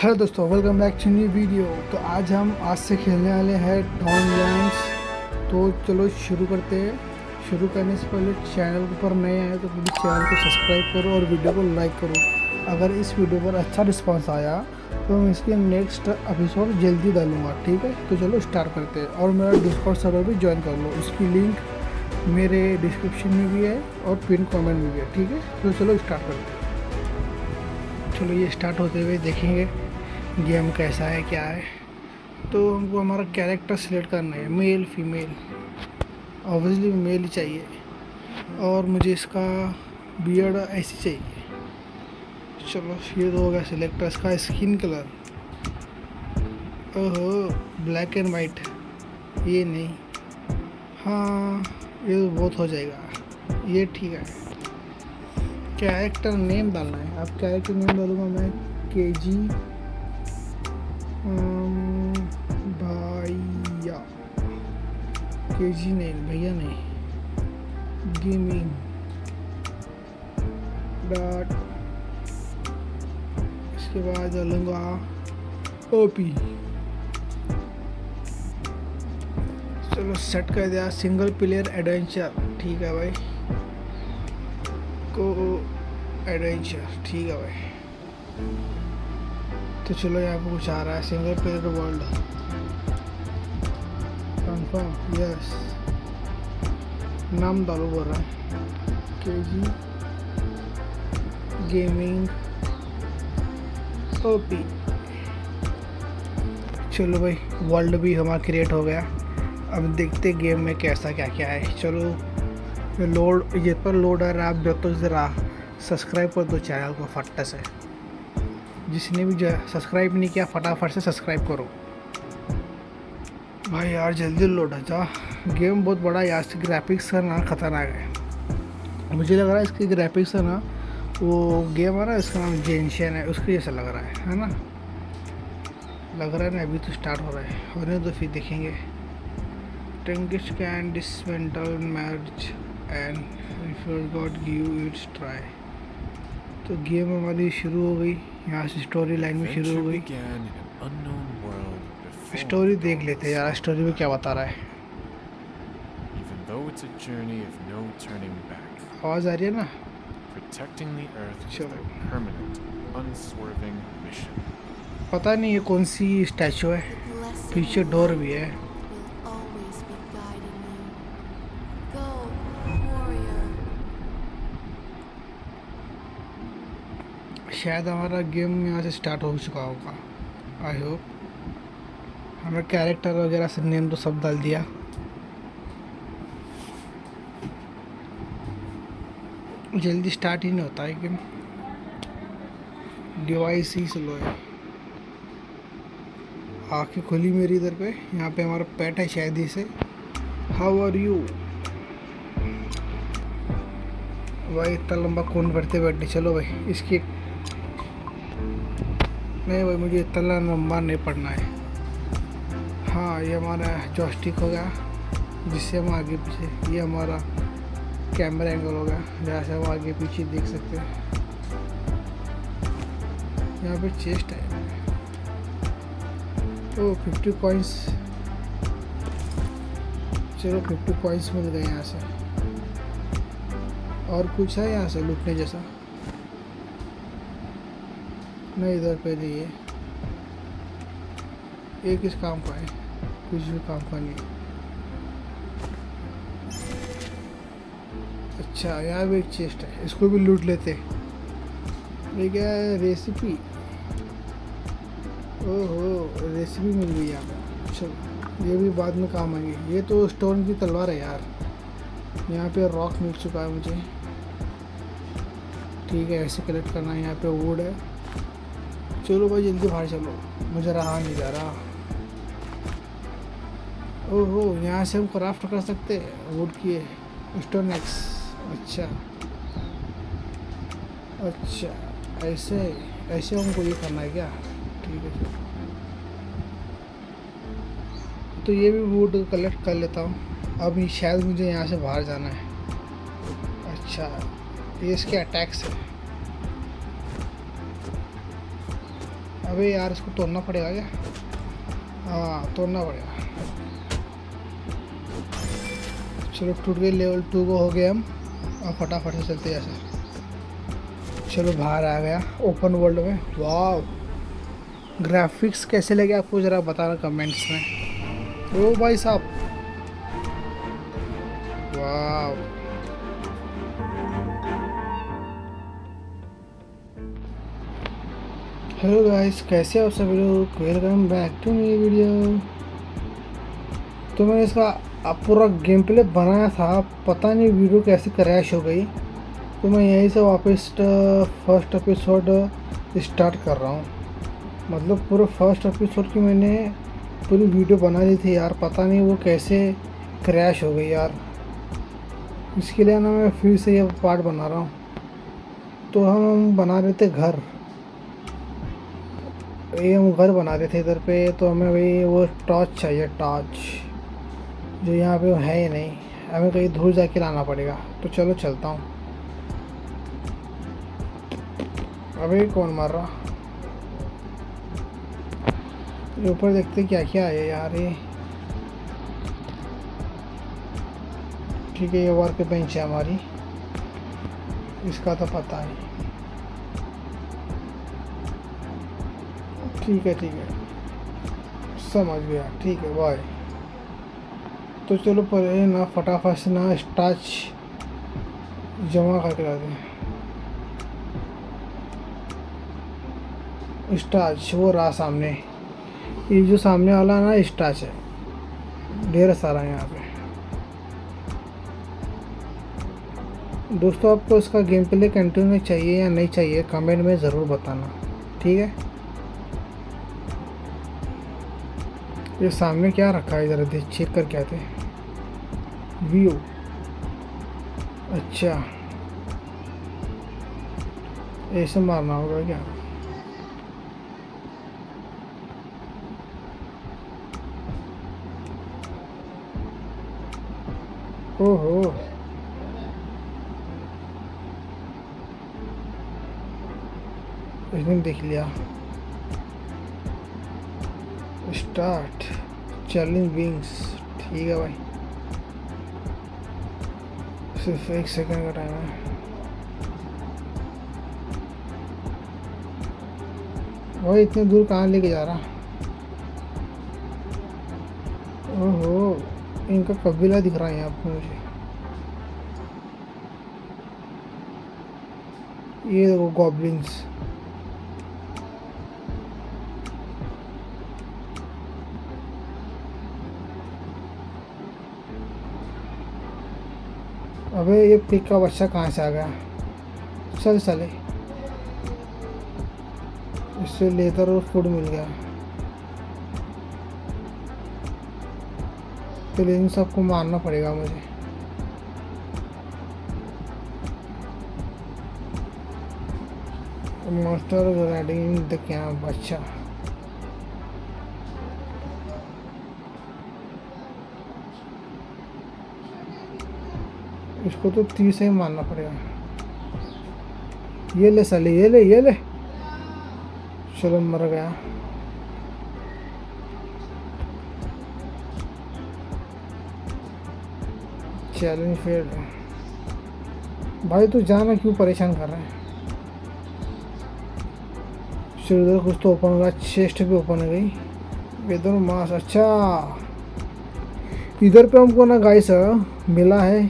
Hello दोस्तों, welcome back to new video. तो आज से खेलने वाले हैं डॉनलैंड्स। तो चलो शुरू करते हैं। शुरू करने से पहले चैनल पर नए आए तो प्लीज़ चैनल को सब्सक्राइब करो और वीडियो को लाइक करो। अगर इस वीडियो पर अच्छा रिस्पांस आया तो मैं इसके नेक्स्ट एपिसोड जल्दी डालूँगा, ठीक है। तो चलो स्टार्ट करते हैं। और मेरा डिस्कॉर्ड सर्वर भी ज्वाइन कर लो, उसकी लिंक मेरे डिस्क्रिप्शन में भी है और पिन कॉमेंट में भी है, ठीक है। तो चलो स्टार्ट करते हैं। चलो ये स्टार्ट होते हुए देखेंगे गेम कैसा है, क्या है। तो हमको हमारा कैरेक्टर सिलेक्ट करना है, मेल फीमेल, ऑब्वियसली मेल ही चाहिए। और मुझे इसका बियर्ड ऐसी चाहिए। चलो ये तो हो गया सिलेक्ट। इसका स्किन कलर, ओहो ब्लैक एंड वाइट, ये नहीं। हाँ ये तो बहुत हो जाएगा, ये ठीक है। कैरेक्टर नेम डालना है। अब कैरेक्टर नेम डालूँगा मैं केजी भैया, केजी नहीं भैया नहीं, गेमिंग डॉट। इसके बाद डालूँगा ओपी। चलो सेट कर दिया। सिंगल प्लेयर एडवेंचर, ठीक है भाई। एडवेंचर ठीक है भाई। तो चलो यहाँ पे कुछ आ रहा है, single player world confirm, yes. नाम डालो, बोल रहा है केजी गेमिंग ओपी। चलो भाई वर्ल्ड भी हमारा क्रिएट हो गया। अब देखते गेम में कैसा क्या क्या है। चलो लोड ये पर लोड आ रहा है। आप देखो ज़रा सब्सक्राइब कर दो चैनल को फट से। जिसने भी सब्सक्राइब नहीं किया फटाफट से सब्सक्राइब करो भाई, यार जल्दी लोड आ जा। गेम बहुत बड़ा है यार, इसकी ग्राफिक्स है ना खतरनाक है। मुझे लग रहा है इसकी ग्राफिक्स है ना, वो गेम है ना इसका नाम जेंशिन है, उसके जैसा लग रहा है ना। लग रहा है ना, अभी तो स्टार्ट हो रहा है, होने तो फिर देखेंगे। टंकिश can dismantle merge and if you got give it's try. तो गेम हमारी शुरू हो गई, यहाँ से स्टोरी लाइन में शुरू हो गई। स्टोरी देख लेते हैं यार, स्टोरी में क्या बता रहा है। आवाज़ आ रही है ना। पता नहीं ये कौन सी स्टैचू है, पीछे डोर भी है। शायद हमारा गेम यहाँ से स्टार्ट हो चुका होगा, आई होप। हमें कैरेक्टर वगैरह सब नेम तो सब डाल दिया। जल्दी स्टार्ट ही नहीं होता है गेम, डिवाइस ही स्लो है। आँखें खुली मेरी इधर पे, यहाँ पे हमारा पेट है शायद ही से। हाउ आर यू भाई, इतना लंबा कौन बैठते बैठने। चलो भाई इसकी नहीं भाई, मुझे इतना लंबा नहीं पढ़ना है। हाँ ये हमारा जॉयस्टिक हो गया जिससे हम आगे पीछे, ये हमारा कैमरा एंगल हो गया जहाँ से हम आगे पीछे देख सकते हैं। यहाँ पे चेस्ट है, तो 50 कॉइंस। चलो 50 कॉइंस मिल गए यहाँ से। और कुछ है यहाँ से लुटने जैसा नहीं, इधर पे नहीं है। ये किस काम का है, कुछ भी काम का नहीं। अच्छा यहाँ भी एक चेस्ट है, इसको भी लूट लेते हैं। ये क्या है, रेसिपी। ओहो रेसिपी मिल गई यहाँ पर। चलो ये भी बाद में काम आएंगे। ये तो स्टोन की तलवार है यार। यहाँ पे रॉक मिल चुका है मुझे, ठीक है। ऐसे कलेक्ट करना है। यहाँ पे वुड है। चलो भाई जल्दी बाहर चलो, मुझे रहा नहीं जा रहा। ओहो यहाँ से हम क्राफ्ट कर सकते हैं, वुड की है स्टोन एक्स। अच्छा ऐसे ऐसे हमको ये करना है क्या, ठीक है। तो ये भी वुड कलेक्ट कर लेता हूँ। अब शायद मुझे यहाँ से बाहर जाना है। अच्छा ये इसके अटैक्स है। अबे यार इसको तोड़ना पड़ेगा क्या? हाँ तोड़ना पड़ेगा। चलो टूट गए, लेवल 2 को हो गए हम। और फटाफट से चलते जैसे। चलो बाहर आ गया ओपन वर्ल्ड में। वाह ग्राफिक्स कैसे लगे आपको ज़रा बताना कमेंट्स में। ओ भाई साहब वाह। हेलो गाइस कैसे आप सभी लोग, welcome back to new video. तो मैंने इसका पूरा गेम प्ले बनाया था, पता नहीं वीडियो कैसे क्रैश हो गई। तो मैं यहीं से वापस फर्स्ट एपिसोड स्टार्ट कर रहा हूँ। मतलब पूरे फर्स्ट एपिसोड की मैंने पूरी वीडियो बना ली थी यार, पता नहीं वो कैसे क्रैश हो गई यार। इसके लिए ना मैं फिर से ये पार्ट बना रहा हूँ। तो हम बना रहे थे घर, ये हम घर बना रहे थे इधर पे। तो हमें भाई वो टॉर्च चाहिए, टॉर्च जो यहाँ पे है ही नहीं, हमें कहीं दूर जाके लाना पड़ेगा। तो चलो चलता हूँ। अबे कौन मार रहा, ऊपर देखते क्या क्या है यार। ये ठीक है, ये वर्क बेंच है हमारी, इसका तो पता है। ठीक है ठीक है, समझ गया। ठीक है बाय। तो चलो पहले ना फटाफट से ना स्टार्च जमा करके लाते हैं। स्टार्च वो रहा सामने, ये जो सामने वाला ना स्टार्च है, ढेर सारा यहाँ पे। दोस्तों आपको इसका गेम प्ले कंटिन्यू चाहिए या नहीं चाहिए कमेंट में ज़रूर बताना, ठीक है। ये सामने क्या रखा है, ज़रा चेक कर क्या थे व्यू। अच्छा ऐसे मारना होगा क्या? ओहो इसने देख लिया। स्टार्ट चैलेंज विंग्स, ठीक है भाई। सिर्फ 1 सेकंड का टाइम है भाई, इतने दूर कहाँ लेके जा रहा। ओहो इनका कबीला दिख रहा है आपको। मुझे ये देखो गॉब्लिन्स, अबे ये पिक का बच्चा कहाँ से आ गया। चल चले, इससे लेदर और फूड मिल गया। तो इन सबको मारना पड़ेगा मुझे। मॉन्स्टर ग्राइडिंग द कैंप, अच्छा इसको तो 30 ही मारना पड़ेगा। ये ले साले, ये ले ये ले। चलो मर गया। चैलेंज फेल भाई, तू जाना क्यों परेशान कर रहा है। चलो उधर कुछ तो ओपन हो गया, चेस्ट भी ओपन हो गई, वेदर मास। अच्छा इधर पे हमको ना गाइस मिला है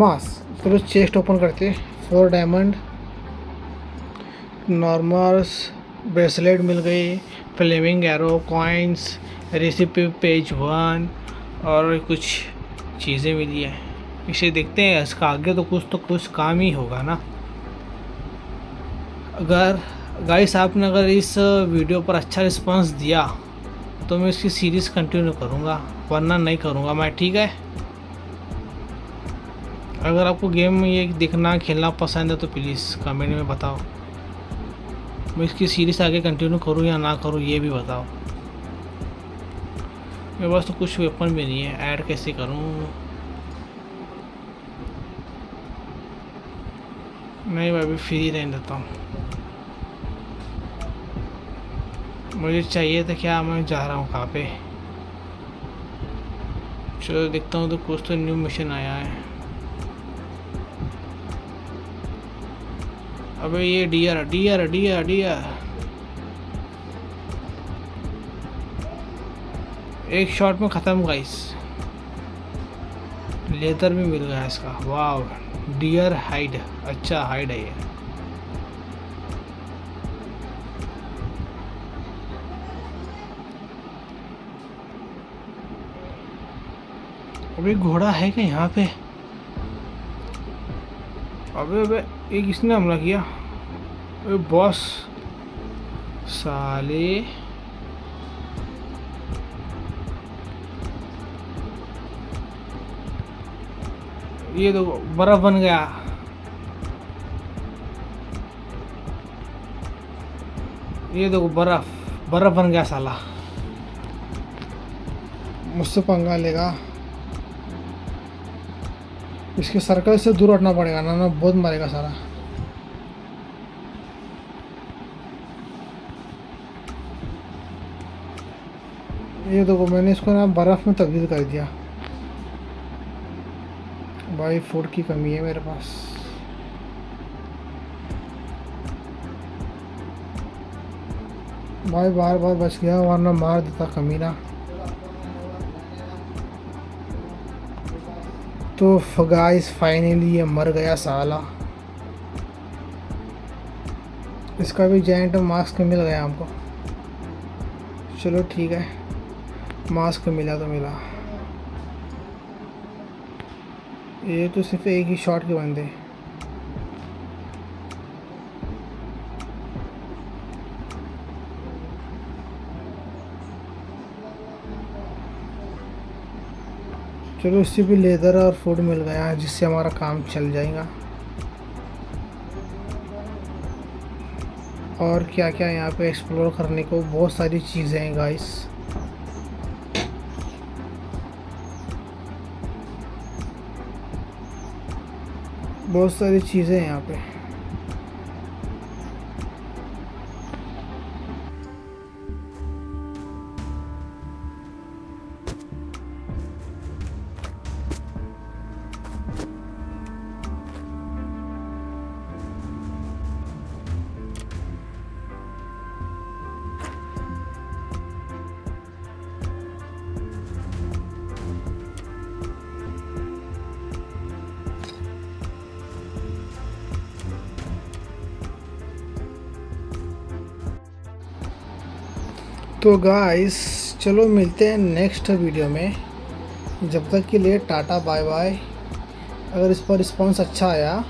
मास। चलो चेस्ट ओपन करते हैं। 4 डायमंड, नॉर्मल्स, ब्रेसलेट मिल गई, flaming arrow, coins, recipe page 1 और कुछ चीज़ें मिली है। इसे देखते हैं, इसका आगे तो कुछ काम ही होगा ना। अगर गाइस आपने अगर इस वीडियो पर अच्छा रिस्पांस दिया तो मैं इसकी सीरीज़ कंटिन्यू करूँगा, वरना नहीं करूँगा मैं, ठीक है। अगर आपको गेम ये देखना खेलना पसंद है तो प्लीज़ कमेंट में बताओ, मैं इसकी सीरीज़ आगे कंटिन्यू करूँ या ना करूँ ये भी बताओ। मेरे पास तो कुछ वेपन भी नहीं है, ऐड कैसे करूँ। नहीं भाई अभी फ्री रहने देता हूँ। मुझे चाहिए था क्या, मैं जा रहा हूँ कहाँ पे, चलो देखता हूँ। तो कुछ तो न्यू मिशन आया है। अबे ये डियर डियर डियर डियर, एक शॉट में ख़त्म गाइस। लेदर भी मिल गया इसका, वाह। डियर हाइड, अच्छा हाइड है ये। अबे घोड़ा है क्या यहाँ पे? अबे अबे एक इसने हमला किया। अबे बॉस साले, ये तो बर्फ बन गया। ये देखो बर्फ बन गया साला, मुझसे पंगा लेगा। इसके सर्कल से दूर हटना पड़ेगा ना बहुत मारेगा सारा। ये देखो मैंने इसको ना बर्फ़ में तब्दील कर दिया। भाई फूड की कमी है मेरे पास। भाई बार बार बच गया वरना मार देता कमीना। तो गाइस फाइनली ये मर गया साला। इसका भी जायंट मास्क मिल गया हमको। चलो ठीक है, मास्क मिला तो मिला। ये तो सिर्फ एक ही शॉट के बंदे। चलो इससे भी लेदर और फूड मिल गया है, जिससे हमारा काम चल जाएगा। और क्या क्या यहाँ पे एक्सप्लोर करने को बहुत सारी चीज़ें हैं गाइस। बहुत सारी चीज़ें हैं यहाँ पे। तो गाइस चलो मिलते हैं नेक्स्ट वीडियो में। जब तक के लिए टाटा बाय बाय। अगर इस पर रिस्पॉन्स अच्छा आया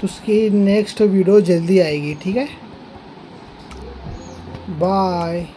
तो उसकी नेक्स्ट वीडियो जल्दी आएगी, ठीक है? बाय।